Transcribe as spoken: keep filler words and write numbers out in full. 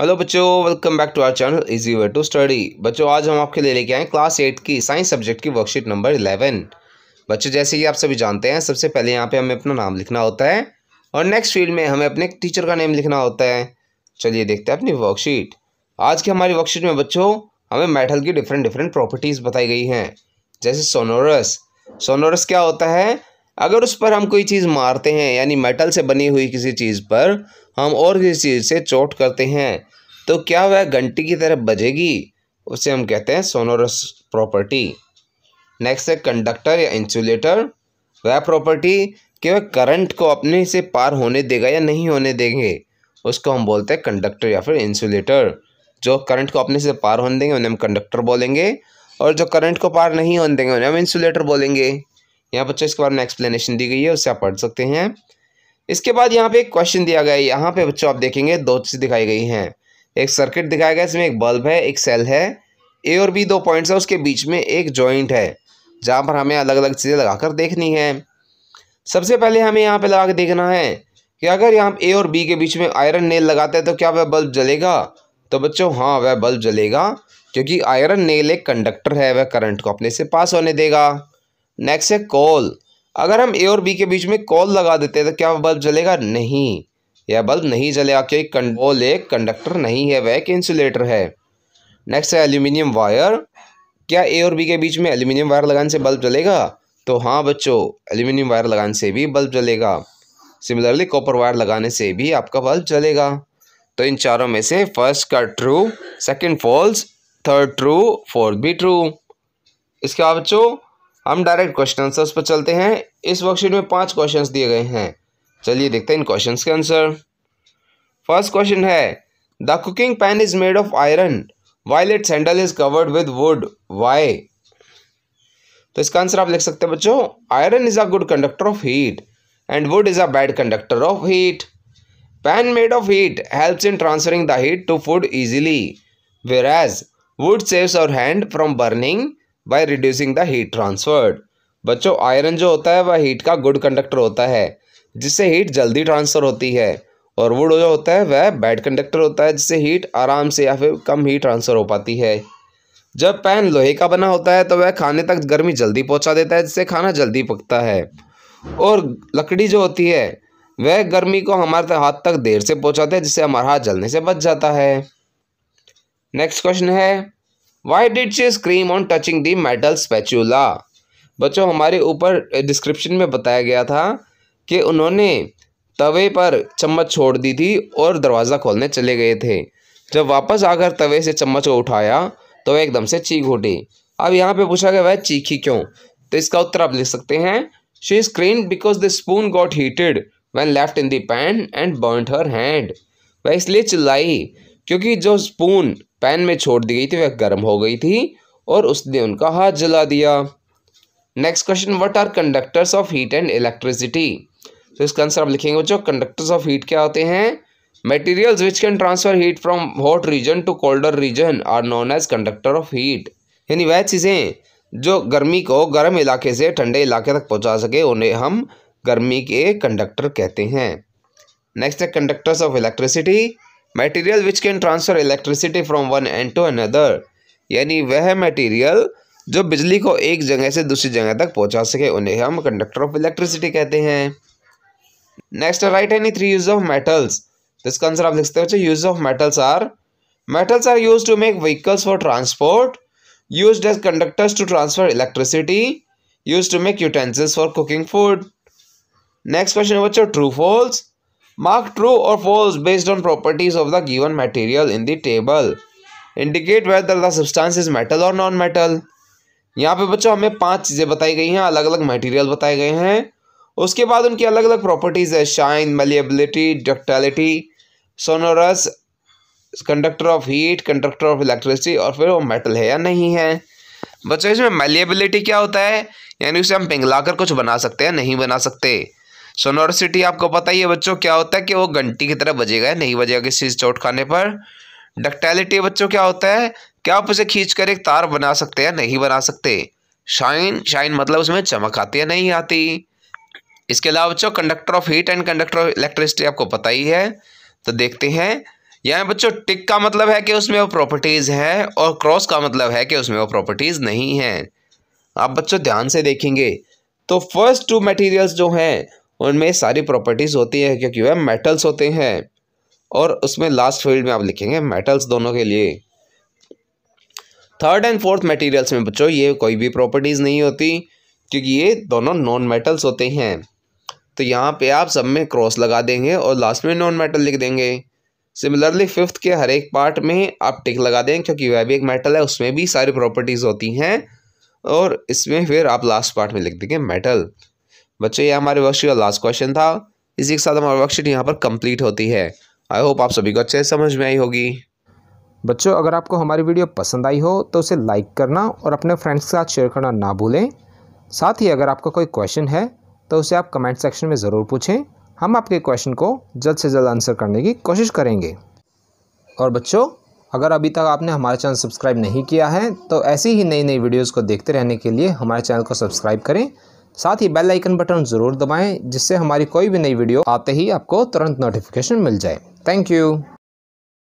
Hello बच्चों, welcome back to our channel easy way to study. बच्चों आज हम आपके लिए लेके आए क्लास एट की साइंस सब्जेक्ट की वर्कशीट नंबर इलेवन। बच्चों जैसे कि आप सभी जानते हैं, सबसे पहले यहाँ पे हमें अपना नाम लिखना होता है और नेक्स्ट फील्ड में हमें अपने टीचर का नेम लिखना होता है। चलिए देखते हैं अपनी वर्कशीट। आज की हमारी वर्कशीट में बच्चों हमें मेटल की डिफरेंट डिफरेंट प्रॉपर्टीज़ बताई गई हैं, जैसे सोनोरस। सोनोरस क्या होता है? अगर उस पर हम कोई चीज़ मारते हैं, यानी मेटल से बनी हुई किसी चीज़ पर हम और किसी चीज़ से चोट करते हैं तो क्या वह घंटी की तरह बजेगी, उसे हम कहते हैं सोनोरस प्रॉपर्टी। नेक्स्ट है कंडक्टर या इंसुलेटर। वह प्रॉपर्टी कि वह करंट को अपने से पार होने देगा या नहीं होने देंगे, उसको हम बोलते हैं कंडक्टर या फिर इंसुलेटर। जो करंट को अपने से पार होने देंगे उन्हें हम कंडक्टर बोलेंगे, और जो करंट को पार नहीं होने देंगे उन्हें हम इंसुलेटर बोलेंगे। यहाँ बच्चों इसके बारे में एक्सप्लेनेशन दी गई है, उससे आप पढ़ सकते हैं। इसके बाद यहाँ पे एक क्वेश्चन दिया गया है। यहाँ पे बच्चों आप देखेंगे दो चीज़ दिखाई गई हैं, एक सर्किट दिखाया गया है, इसमें एक बल्ब है, एक सेल है, ए और बी दो पॉइंट्स है, उसके बीच में एक जॉइंट है, जहाँ पर हमें अलग अलग चीज़ें लगाकर देखनी है। सबसे पहले हमें यहाँ पे लगा के देखना है कि अगर यहाँ ए और बी के बीच में आयरन नेल लगाते हैं तो क्या वह बल्ब जलेगा? तो बच्चों हाँ, वह बल्ब जलेगा, क्योंकि आयरन नेल एक कंडक्टर है, वह करंट को अपने से पास होने देगा। नेक्स्ट है कॉल। अगर हम ए और बी के बीच में कॉल लगा देते हैं तो क्या वह बल्ब जलेगा? नहीं, यह बल्ब नहीं जलेगा, क्योंकि कॉल एक कंडक्टर नहीं है, वह एक इंसुलेटर है। नेक्स्ट है एल्यूमिनियम वायर। क्या ए और बी के बीच में एल्यूमिनियम वायर लगाने से बल्ब जलेगा? तो हाँ बच्चों, एल्यूमिनियम वायर लगाने से भी बल्ब जलेगा। सिमिलरली कॉपर वायर लगाने से भी आपका बल्ब जलेगा। तो इन चारों में से फर्स्ट का true, second false, third true, fourth भी ट्रू। इसके बाद बच्चों हम डायरेक्ट क्वेश्चन आंसर्स पर चलते हैं। इस वर्कशीट में पांच क्वेश्चंस दिए गए हैं, चलिए देखते हैं इन क्वेश्चंस के आंसर। फर्स्ट क्वेश्चन है the cooking pan is made of iron while its handle is covered with wood, why? तो इसका आंसर आप लिख सकते हैं बच्चों, iron is a good conductor of heat and wood is a bad conductor of heat. Pan made of heat helps in transferring the heat to food easily, whereas wood saves our hand from burning by reducing the heat transferred. बच्चों iron जो होता है वह heat का good conductor होता है, जिससे heat जल्दी ट्रांसफर होती है, और वुड जो होता है वह बैड कंडक्टर होता है, जिससे हीट आराम से या फिर कम हीट ट्रांसफर हो पाती है। जब पैन लोहे का बना होता है तो वह खाने तक गर्मी जल्दी पहुंचा देता है, जिससे खाना जल्दी पकता है, और लकड़ी जो होती है वह गर्मी को हमारे हाथ तक देर से पहुंचाते हैं, जिससे हमारा हाथ जलने से बच जाता है। नेक्स्ट क्वेश्चन है why did she scream on touching the metal spatula? बच्चों हमारे ऊपर डिस्क्रिप्शन में बताया गया था कि उन्होंने तवे पर चम्मच छोड़ दी थी और दरवाज़ा खोलने चले गए थे। जब वापस आकर तवे से चम्मच को उठाया तो वह एकदम से चीख उठी। अब यहाँ पे पूछा गया वह चीखी क्यों, तो इसका उत्तर आप लिख सकते हैं she scream because the spoon got heated when left in the pan and burned her hand. वह इसलिए चिल्लाई क्योंकि जो स्पून पैन में छोड़ दी गई थी वह गर्म हो गई थी और उसने उनका हाथ जला दिया। Next question, what are conductors of heat and electricity? तो इसका आंसर आप लिखेंगे बच्चों, कंडक्टर्स ऑफ हीट क्या होते हैं? Materials which can transfer heat from hot region to colder region are known as conductor of heat. यानी वह चीज़ें जो गर्मी को गर्म इलाके से ठंडे इलाके तक पहुंचा सके उन्हें हम गर्मी के कंडक्टर कहते हैं। नेक्स्ट है conductors of electricity, material which can transfer electricity from one end to another. यानी वह मटेरियल जो बिजली को एक जगह से दूसरी जगह तक पहुंचा सके उन्हें हम कंडक्टर ऑफ इलेक्ट्रिसिटी कहते हैं। Next, right any three use of metals. तो इसका आंसर आप लिख सकते हो, use of metals are metals are use to make vehicles for transport, use as conductors to transfer electricity, use to make utensils for cooking food. Next question है बच्चों true false. Mark true और false based on properties of the given material in the table, indicate whether the substance is metal और non metal. यहाँ पे बच्चों हमें पांच चीज़ें बताई गई हैं, अलग अलग मटेरियल बताए गए हैं, उसके बाद उनकी अलग अलग प्रॉपर्टीज है, shine, malleability, ductility, sonorous, conductor of heat, conductor of electricity, और फिर वो मेटल है या नहीं है। बच्चों इसमें मलिएबिलिटी क्या होता है, यानी उसे हम पिघलाकर कुछ बना सकते हैं नहीं बना सकते। सोनोरसिटी आपको पता ही है बच्चों क्या होता है, कि वो घंटी की तरह बजेगा या नहीं बजेगा किसी चीज़ चोट खाने पर। डक्टाइलिटी बच्चों क्या होता है, क्या आप उसे खींच कर एक तार बना सकते हैं नहीं बना सकते। शाइन, शाइन मतलब उसमें चमक आती है नहीं आती। इसके अलावा बच्चों conductor of heat and conductor of electricity आपको पता ही है, तो देखते हैं यहाँ बच्चों टिक का मतलब है कि उसमें वो प्रॉपर्टीज़ हैं और क्रॉस का मतलब है कि उसमें वो प्रॉपर्टीज़ नहीं हैं। आप बच्चों ध्यान से देखेंगे तो फर्स्ट टू मटेरियल्स जो हैं उनमें सारी प्रॉपर्टीज़ होती हैं क्योंकि वह मेटल्स होते हैं, और उसमें लास्ट फील्ड में आप लिखेंगे मेटल्स दोनों के लिए। थर्ड एंड फोर्थ मटेरियल्स में बच्चों ये कोई भी प्रॉपर्टीज़ नहीं होती क्योंकि ये दोनों नॉन मेटल्स होते हैं। तो यहाँ पे आप सब में क्रॉस लगा देंगे और लास्ट में नॉन मेटल लिख देंगे। सिमिलरली फिफ्थ के हर एक पार्ट में आप टिक लगा देंगे क्योंकि वह भी एक मेटल है, उसमें भी सारी प्रॉपर्टीज़ होती हैं, और इसमें फिर आप लास्ट पार्ट में लिख देंगे मेटल। बच्चों ये हमारे वर्कशीट का लास्ट क्वेश्चन था। इसी के साथ हमारी वर्कशीट यहाँ पर कंप्लीट होती है। आई होप आप सभी को अच्छे से समझ में आई होगी। बच्चों अगर आपको हमारी वीडियो पसंद आई हो तो उसे लाइक करना और अपने फ्रेंड्स के साथ शेयर करना ना भूलें। साथ ही अगर आपका कोई क्वेश्चन है तो उसे आप कमेंट सेक्शन में ज़रूर पूछें, हम आपके क्वेश्चन को जल्द से जल्द आंसर करने की कोशिश करेंगे। और बच्चों अगर अभी तक आपने हमारा चैनल सब्सक्राइब नहीं किया है तो ऐसी ही नई नई वीडियोज़ को देखते रहने के लिए हमारे चैनल को सब्सक्राइब करें। साथ ही बेल आइकन बटन ज़रूर दबाएँ जिससे हमारी कोई भी नई वीडियो आते ही आपको तुरंत नोटिफिकेशन मिल जाए। Thank you.